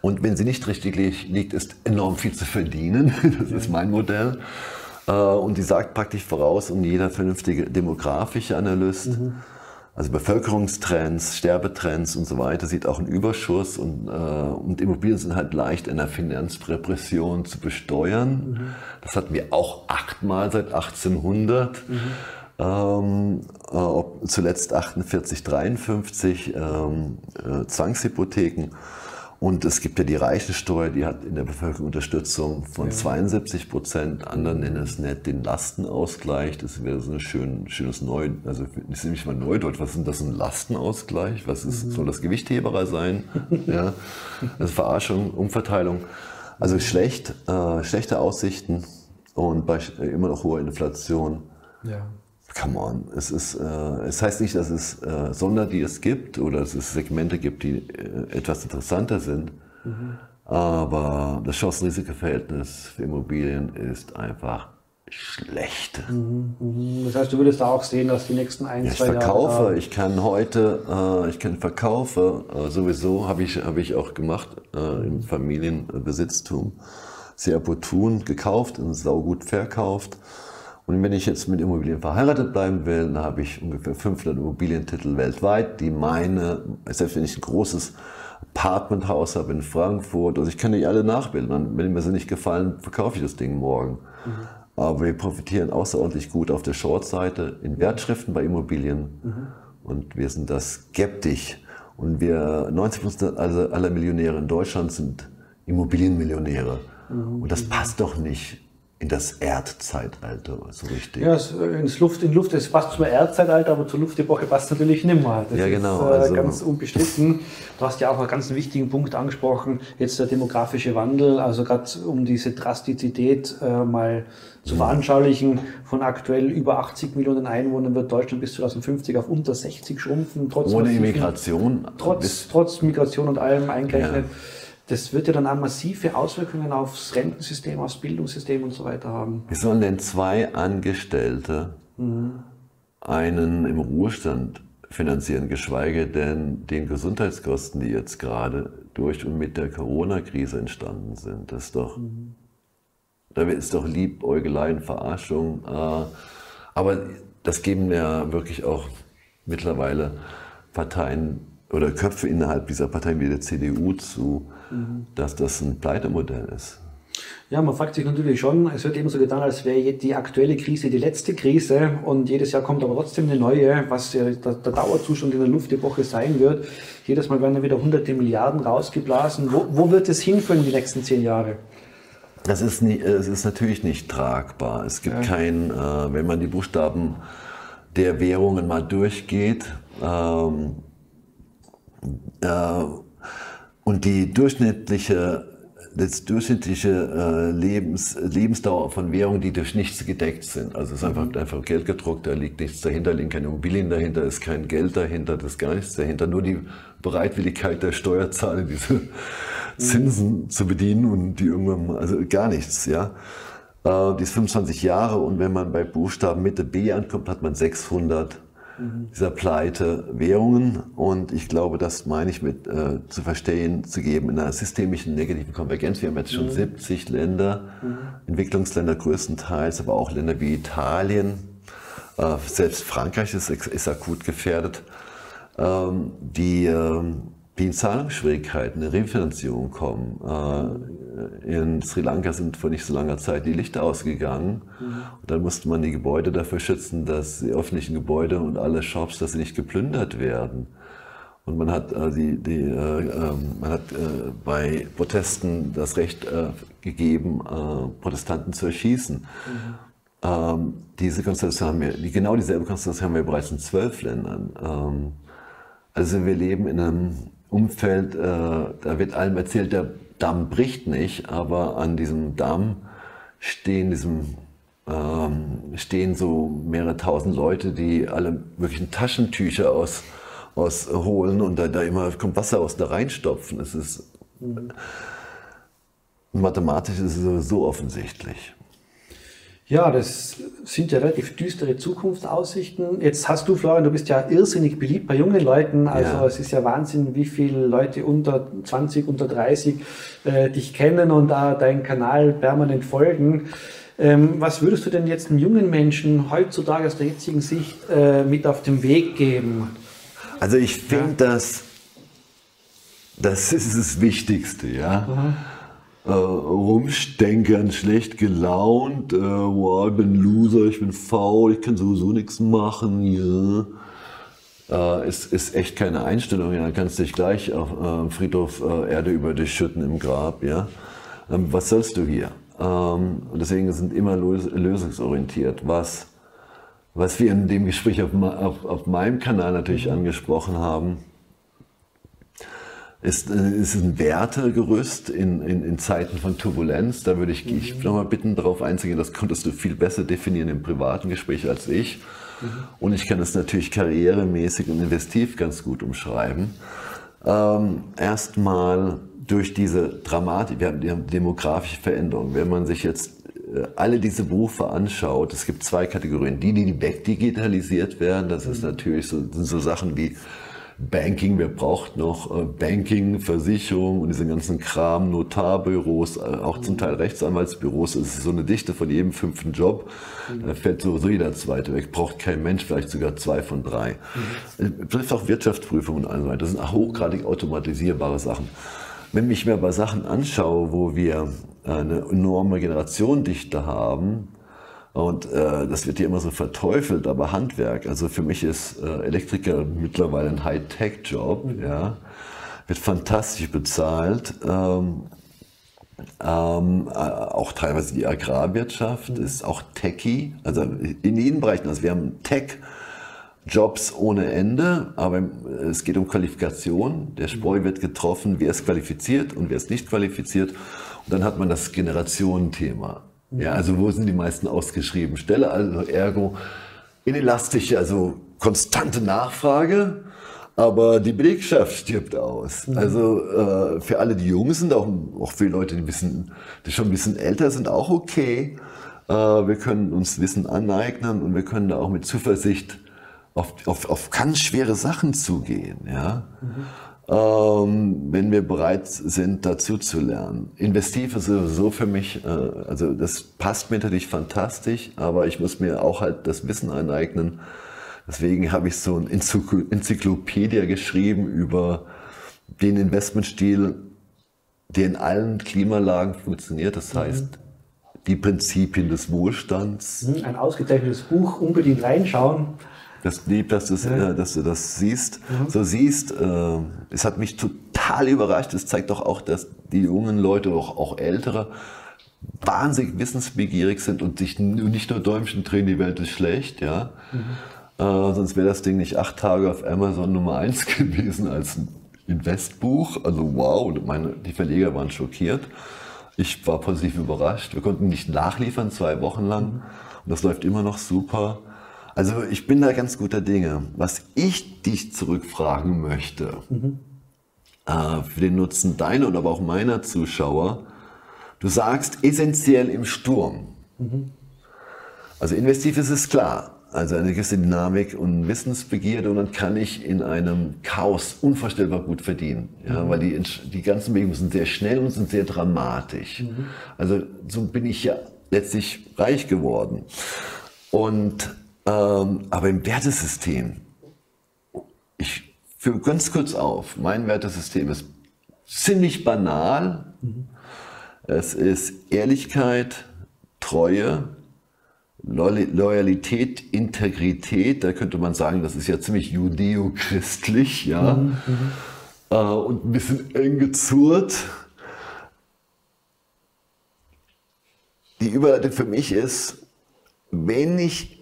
Und wenn sie nicht richtig liegt, ist enorm viel zu verdienen. Das ist mein Modell. Und die sagt praktisch voraus, und jeder vernünftige demografische Analyst, mhm. also Bevölkerungstrends, Sterbetrends und so weiter, sieht auch einen Überschuss. Und, äh, und Immobilien sind halt leicht in einer Finanzrepression zu besteuern. Mhm. Das hatten wir auch achtmal seit achtzehnhundert. Mhm. Ähm, äh, zuletzt achtundvierzig, dreiundfünfzig ähm, äh, Zwangshypotheken. Und es gibt ja die Reichensteuer, die hat in der Bevölkerung Unterstützung von ja. zweiundsiebzig Prozent. Andere nennen es nicht den Lastenausgleich. Das wäre so ein schön, schönes Neu, also ich nehme mich mal Neudeutsch. Was ist denn das, ein Lastenausgleich? Was ist, mhm. soll das Gewichtheberer sein? Ja, also Verarschung, Umverteilung. Also schlecht, äh, schlechte Aussichten und bei immer noch hoher Inflation. Ja. Come on, es ist, äh, es heißt nicht, dass es äh, Sonderdeals gibt oder dass es Segmente gibt, die äh, etwas interessanter sind, mhm. aber das Chancen-Risiko-Verhältnis für Immobilien ist einfach schlecht. Mhm, mhm. Das heißt, du würdest da auch sehen, dass die nächsten ein, ja, zwei Jahre... Ich verkaufe, Jahre ich kann heute, äh, ich kann verkaufe, äh, sowieso habe ich, hab ich auch gemacht äh, im Familienbesitztum, sehr opportun gekauft und saugut verkauft. Und wenn ich jetzt mit Immobilien verheiratet bleiben will, dann habe ich ungefähr fünfhundert Immobilientitel weltweit, die meine, selbst wenn ich ein großes Apartmenthaus habe in Frankfurt, also ich kann die alle nachbilden. Wenn mir sie nicht gefallen, verkaufe ich das Ding morgen. Mhm. Aber wir profitieren außerordentlich gut auf der Short-Seite in Wertschriften bei Immobilien. Mhm. Und wir sind da skeptisch. Und wir, neunzig Prozent aller Millionäre in Deutschland sind Immobilienmillionäre. Mhm. Und das passt doch nicht in das Erdzeitalter, so richtig. Ja, ins Luft, in Luft, es passt zum Erdzeitalter, aber zur Luftepoche passt natürlich nicht mehr. Das ja, genau. ist äh, also, ganz unbestritten. Du hast ja auch einen ganz wichtigen Punkt angesprochen, jetzt der demografische Wandel, also gerade um diese Drastizität äh, mal zu veranschaulichen, von aktuell über achtzig Millionen Einwohnern wird Deutschland bis zweitausendfünfzig auf unter sechzig schrumpfen. Trotz Ohne Immigration? Trotz, trotz Migration und allem eingerechnet. Ja. Das wird ja dann auch massive Auswirkungen aufs Rentensystem, aufs Bildungssystem und so weiter haben. Wie sollen denn zwei Angestellte mhm. einen im Ruhestand finanzieren, geschweige denn den Gesundheitskosten, die jetzt gerade durch und mit der Corona-Krise entstanden sind? Das ist doch, mhm. da ist doch Liebäugeleien, Verarschung. Aber das geben ja wirklich auch mittlerweile Parteien oder Köpfe innerhalb dieser Parteien wie der C D U zu, mhm. dass das ein Pleitemodell ist. Ja, man fragt sich natürlich schon, es wird eben so getan, als wäre die aktuelle Krise die letzte Krise und jedes Jahr kommt aber trotzdem eine neue, was der, der Dauerzustand in der Luftepoche sein wird. Jedes Mal werden dann wieder hunderte Milliarden rausgeblasen. Wo, wo wird es hinführen die nächsten zehn Jahre? Das ist, nie, es ist natürlich nicht tragbar. Es gibt ja. kein, äh, wenn man die Buchstaben der Währungen mal durchgeht, ähm, äh, und die durchschnittliche, das durchschnittliche äh, Lebens, Lebensdauer von Währungen, die durch nichts gedeckt sind. Also es ist einfach, einfach Geld gedruckt, da liegt nichts dahinter, liegen keine Immobilien dahinter, ist kein Geld dahinter, das ist gar nichts dahinter. Nur die Bereitwilligkeit der Steuerzahler, diese mhm. Zinsen zu bedienen und die irgendwann, also gar nichts, ja. Äh, die ist fünfundzwanzig Jahre und wenn man bei Buchstaben Mitte B ankommt, hat man sechshundert dieser Pleite Währungen und ich glaube, das meine ich mit äh, zu verstehen, zu geben in einer systemischen negativen Konvergenz. Wir haben jetzt schon mhm. siebzig Länder, mhm. Entwicklungsländer größtenteils, aber auch Länder wie Italien, äh, selbst Frankreich ist, ist akut gefährdet, ähm, die, äh, die in Zahlungsschwierigkeiten, in Refinanzierung kommen. Äh, In Sri Lanka sind vor nicht so langer Zeit die Lichter ausgegangen. Mhm. Und dann musste man die Gebäude dafür schützen, dass die öffentlichen Gebäude und alle Shops, dass sie nicht geplündert werden. Und man hat, äh, die, die, äh, äh, man hat äh, bei Protesten das Recht äh, gegeben, äh, Protestanten zu erschießen. Mhm. Ähm, diese Konstellation haben wir, die, genau dieselbe Konstellation haben wir bereits in zwölf Ländern. Ähm, also wir leben in einem Umfeld, äh, da wird allem erzählt, der Damm bricht nicht, aber an diesem Damm stehen, diesem, ähm, stehen so mehrere tausend Leute, die alle möglichen Taschentücher aus, ausholen und da, da immer kommt Wasser aus, da reinstopfen. Es ist, mhm. mathematisch ist es so offensichtlich. Ja, das sind ja relativ düstere Zukunftsaussichten. Jetzt hast du, Florian, du bist ja irrsinnig beliebt bei jungen Leuten. Also ja. Es ist ja Wahnsinn, wie viele Leute unter zwanzig, unter dreißig äh, dich kennen und da deinen Kanal permanent folgen. Ähm, was würdest du denn jetzt einem jungen Menschen heutzutage aus der jetzigen Sicht äh, mit auf den Weg geben? Also ich finde, ja. das, das ist das Wichtigste, ja. Aha. Äh, rumstenkern, schlecht gelaunt, äh, wow, ich bin Loser, ich bin faul, ich kann sowieso nichts machen, yeah. äh, ist, ist echt keine Einstellung, ja, dann kannst du dich gleich auf äh, Friedhof äh, Erde über dich schütten im Grab, ja, ähm, was sollst du hier? Ähm, deswegen sind immer lös- lösungsorientiert, was, was wir in dem Gespräch auf, auf, auf meinem Kanal natürlich angesprochen haben. Ist, ist ein Wertegerüst in, in, in Zeiten von Turbulenz. Da würde ich, mhm. ich nochmal bitten, darauf einzugehen. Das konntest du viel besser definieren im privaten Gespräch als ich. Mhm. Und ich kann es natürlich karrieremäßig und investiv ganz gut umschreiben. Ähm, Erstmal durch diese Dramatik, wir haben die demografische Veränderung. Wenn man sich jetzt alle diese Berufe anschaut, es gibt zwei Kategorien. Die, die wegdigitalisiert werden, das ist natürlich so, sind so Sachen wie Banking, wer braucht noch Banking, Versicherung und diesen ganzen Kram, Notarbüros, auch zum Teil Rechtsanwaltsbüros, es ist so eine Dichte von jedem fünften Job, da fällt sowieso jeder zweite weg, braucht kein Mensch, vielleicht sogar zwei von drei. Das trifft auch Wirtschaftsprüfungen und so weiter, das sind hochgradig automatisierbare Sachen. Wenn ich mir aber Sachen anschaue, wo wir eine enorme Generationendichte haben, und äh, das wird ja immer so verteufelt, aber Handwerk, also für mich ist äh, Elektriker mittlerweile ein Hightech-Job, ja, wird fantastisch bezahlt, ähm, ähm, auch teilweise die Agrarwirtschaft, mhm. ist auch techy, also in jedem Bereich, also wir haben Tech, Jobs ohne Ende, aber es geht um Qualifikation. Der Spreu wird getroffen, wer ist qualifiziert und wer ist nicht qualifiziert. Und dann hat man das Generationenthema. Ja, also wo sind die meisten ausgeschrieben? Stelle, also ergo inelastische, also konstante Nachfrage, aber die Belegschaft stirbt aus. Mhm. Also äh, für alle, die jung sind, auch, auch für Leute, die, bisschen, die schon ein bisschen älter sind, auch okay. Äh, wir können uns Wissen aneignen und wir können da auch mit Zuversicht Auf, auf, auf ganz schwere Sachen zugehen, ja? mhm. ähm, wenn wir bereit sind, dazu zu lernen. Investiv ist sowieso für mich, äh, also das passt mir natürlich fantastisch, aber ich muss mir auch halt das Wissen aneignen. Deswegen habe ich so ein Enzyklopädie geschrieben über den Investmentstil, der in allen Klimalagen funktioniert, das heißt, mhm. die Prinzipien des Wohlstands. Ein ausgezeichnetes Buch, unbedingt reinschauen. Das lieb, dass, ja. äh, dass du das siehst. Mhm. So siehst, äh, es hat mich total überrascht. Es zeigt doch auch, dass die jungen Leute, auch, auch Ältere, wahnsinnig wissensbegierig sind und sich nicht nur Däumchen drehen, die Welt ist schlecht. Ja? Mhm. Äh, sonst wäre das Ding nicht acht Tage auf Amazon Nummer eins gewesen als ein Investbuch. Also wow, meine, die Verleger waren schockiert. Ich war positiv überrascht. Wir konnten nicht nachliefern, zwei Wochen lang. Mhm. Und das läuft immer noch super. Also ich bin da ganz guter Dinge. Was ich dich zurückfragen möchte, mhm. äh, für den Nutzen deiner und aber auch meiner Zuschauer, du sagst essentiell im Sturm. Mhm. Also investiv ist es klar, also eine gewisse Dynamik und Wissensbegierde und dann kann ich in einem Chaos unvorstellbar gut verdienen, ja, mhm. weil die, die ganzen Bewegungen sind sehr schnell und sind sehr dramatisch. Mhm. Also so bin ich ja letztlich reich geworden. Und aber im Wertesystem, ich führe ganz kurz auf, mein Wertesystem ist ziemlich banal. Mhm. Es ist Ehrlichkeit, Treue, Loyalität, Integrität. Da könnte man sagen, das ist ja ziemlich judeo-christlich, ja? Mhm. Mhm. Und ein bisschen eng gezurrt. Die Überleitung für mich ist, wenn ich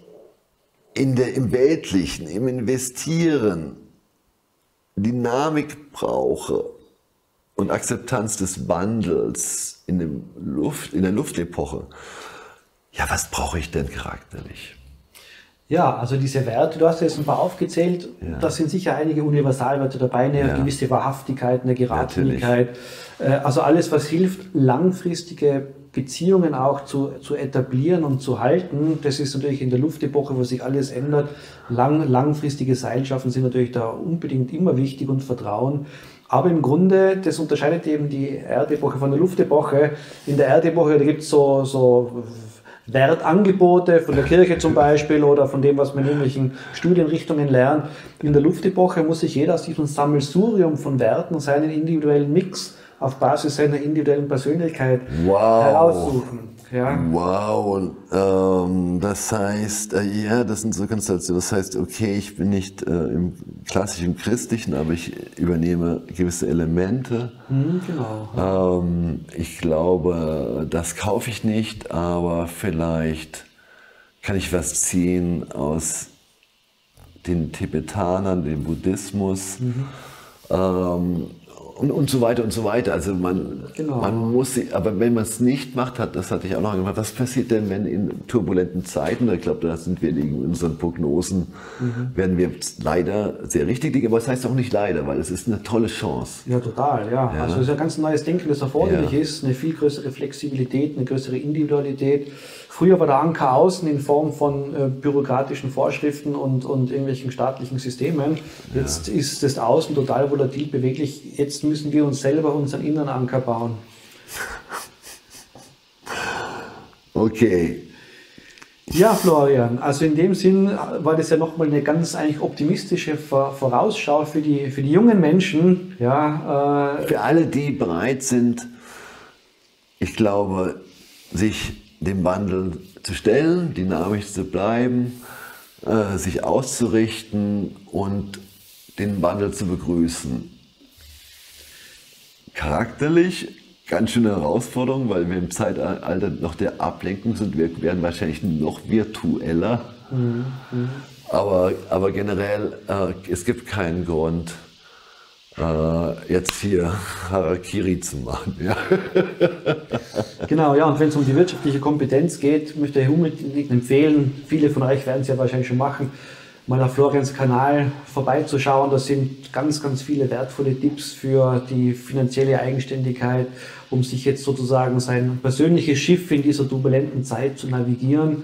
In der, im Weltlichen, im Investieren, Dynamik brauche und Akzeptanz des Wandels in, dem Luft, in der Luftepoche, ja, was brauche ich denn charakterlich? Ja, also diese Werte, du hast ja jetzt ein paar aufgezählt, ja. das sind sicher einige Universalwerte dabei, eine ja. gewisse Wahrhaftigkeit, eine Geradlinigkeit, also alles, was hilft, langfristige Beziehungen auch zu, zu etablieren und zu halten, das ist natürlich in der Luftepoche, wo sich alles ändert. Lang, langfristige Seilschaften sind natürlich da unbedingt immer wichtig und Vertrauen. Aber im Grunde, das unterscheidet eben die Erdepoche von der Luftepoche. In der Erdepoche, da gibt es so, so Wertangebote von der Kirche zum Beispiel oder von dem, was man in irgendwelchen Studienrichtungen lernt. In der Luftepoche muss sich jeder aus diesem Sammelsurium von Werten und seinen individuellen Mix auf Basis seiner individuellen Persönlichkeit wow. heraussuchen. Ja. Wow, und, ähm, das heißt, äh, ja, das sind so Konstellationen, das heißt, okay, ich bin nicht äh, im klassischen Christlichen, aber ich übernehme gewisse Elemente. Mhm, genau. Ähm, ich glaube, das kaufe ich nicht, aber vielleicht kann ich was ziehen aus den Tibetanern, dem Buddhismus. Mhm. Ähm, Und, und so weiter und so weiter. Also man, genau. man muss sie, aber wenn man es nicht macht, hat, das hatte ich auch noch gemacht, was passiert denn, wenn in turbulenten Zeiten, ich glaube, da sind wir in unseren Prognosen, mhm. werden wir leider sehr richtig liegen, aber es das heißt auch nicht leider, weil es ist eine tolle Chance. Ja, total, ja. ja. Also es ist ein ganz neues Denken, das erforderlich ja. ist, eine viel größere Flexibilität, eine größere Individualität. Früher war der Anker außen in Form von äh, bürokratischen Vorschriften und, und irgendwelchen staatlichen Systemen. Jetzt ja. ist das Außen total volatil, beweglich. Jetzt müssen wir uns selber unseren inneren Anker bauen. Okay. Ja, Florian, also in dem Sinn war das ja nochmal eine ganz eigentlich optimistische Vorausschau für die, für die jungen Menschen. Ja, äh, für alle, die bereit sind, ich glaube, sich dem Wandel zu stellen, dynamisch zu bleiben, äh, sich auszurichten und den Wandel zu begrüßen. Charakterlich ganz schöne Herausforderung, weil wir im Zeitalter noch der Ablenkung sind. Wir werden wahrscheinlich noch virtueller. Mhm. Aber, aber generell, äh, es gibt keinen Grund, jetzt hier Harakiri zu machen. Ja. Genau, ja, und wenn es um die wirtschaftliche Kompetenz geht, möchte ich unbedingt empfehlen, viele von euch werden es ja wahrscheinlich schon machen, mal auf Florians Kanal vorbeizuschauen. Da sind ganz, ganz viele wertvolle Tipps für die finanzielle Eigenständigkeit, um sich jetzt sozusagen sein persönliches Schiff in dieser turbulenten Zeit zu navigieren.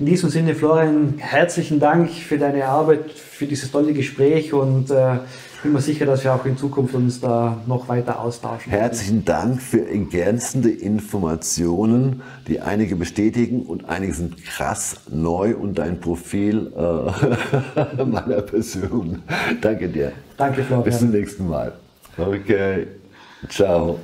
In diesem Sinne, Florian, herzlichen Dank für deine Arbeit, für dieses tolle Gespräch und äh, ich bin mir sicher, dass wir auch in Zukunft uns da noch weiter austauschen. Herzlichen Dank für ergänzende Informationen, die einige bestätigen und einige sind krass neu und dein Profil äh, meiner Person. Danke dir. Danke, Florian. Bis zum nächsten Mal. Okay. Ciao.